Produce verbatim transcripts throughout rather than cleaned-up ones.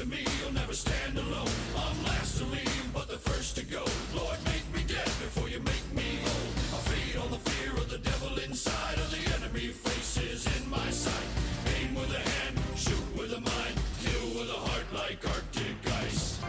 to me, you'll never stand alone. I'm last to leave, but the first to go. Lord, make me dead before you make me old. I feed on the fear of the devil inside, of the enemy faces in my sight. Aim with a hand, shoot with a mind, kill with a heart like Arctic ice.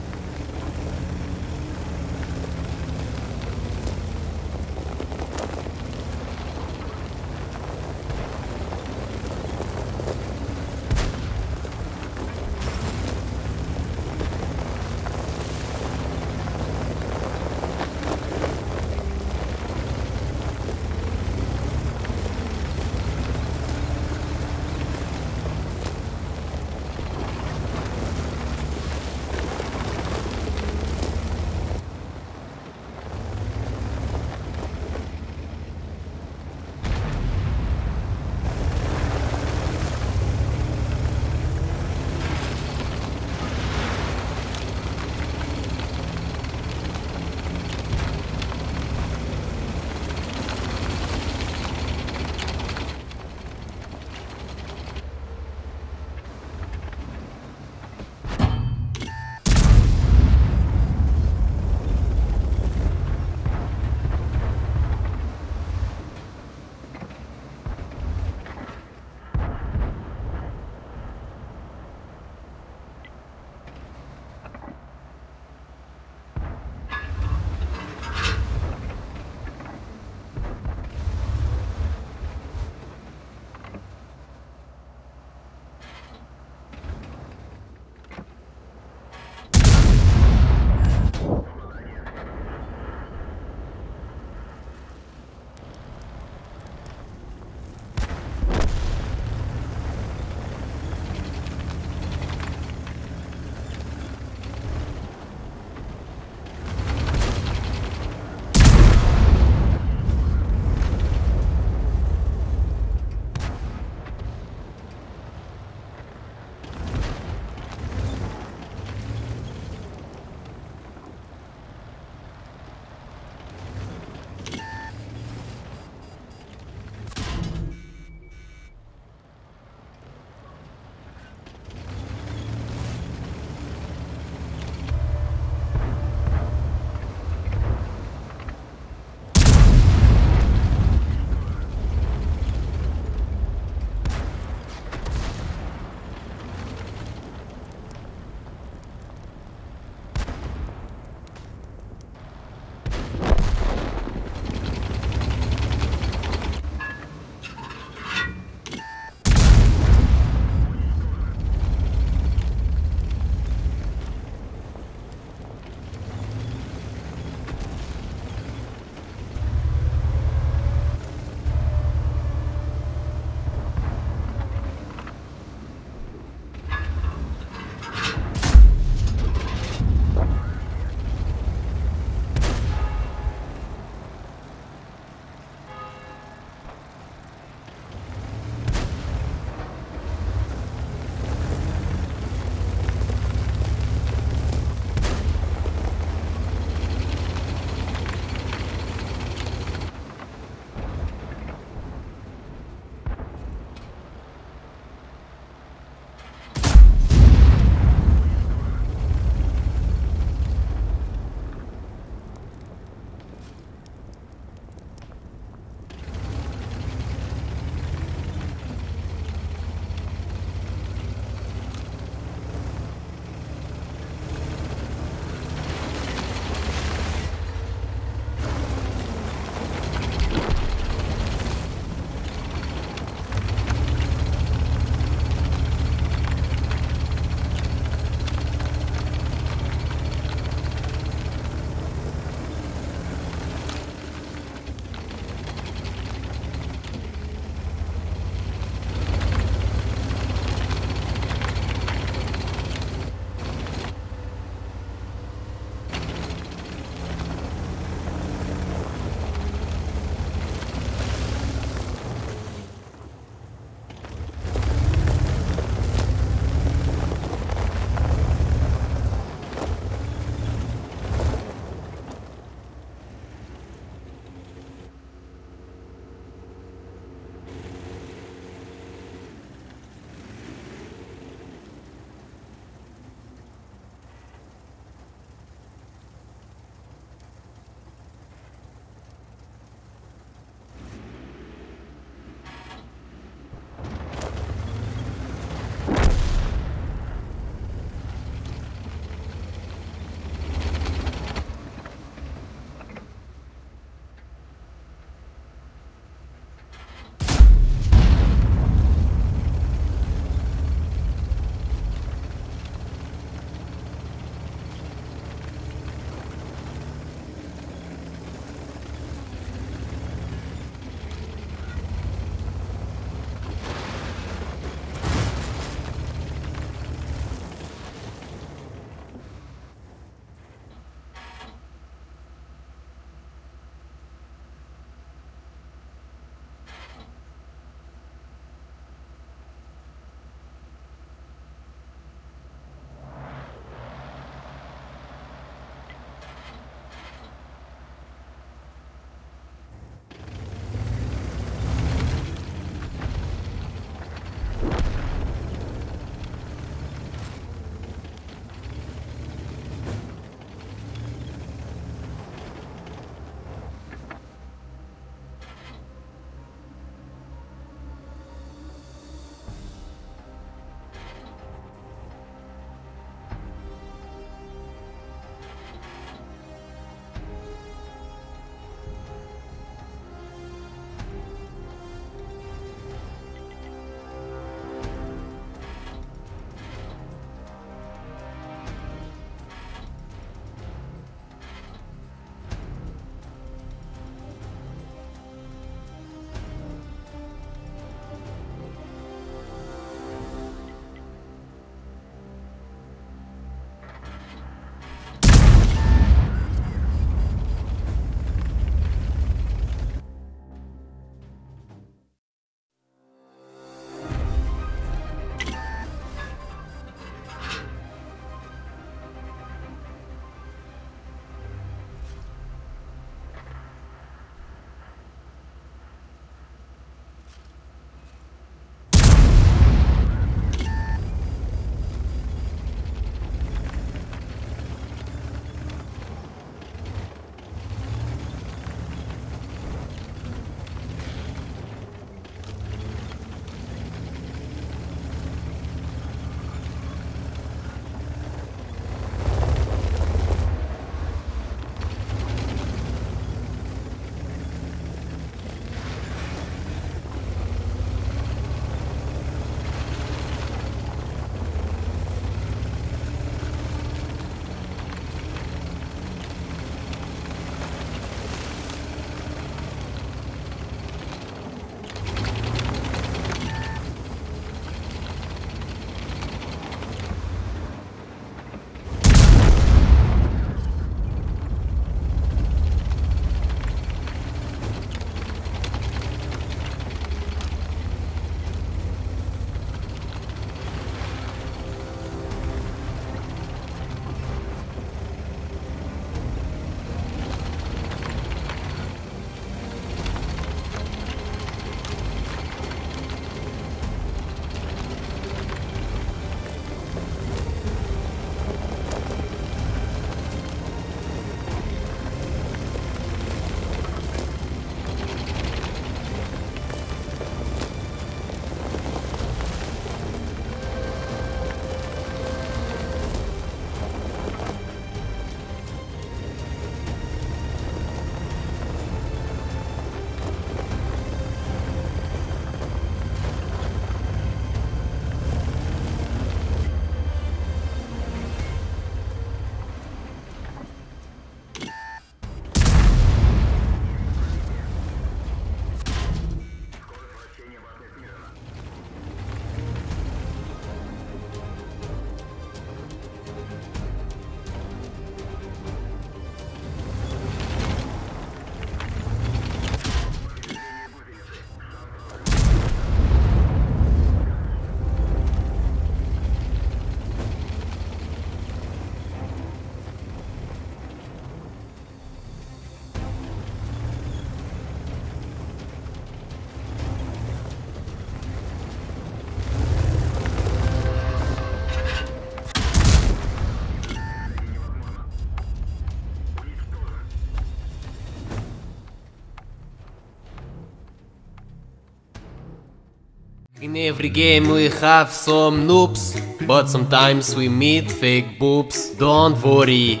In every game we have some noobs, but sometimes we meet fake boobs. Don't worry,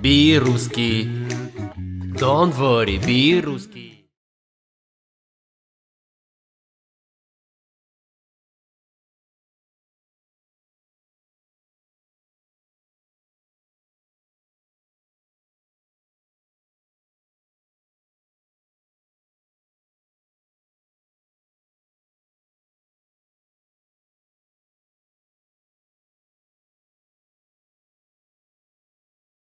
be Ruski. Don't worry, be Ruski.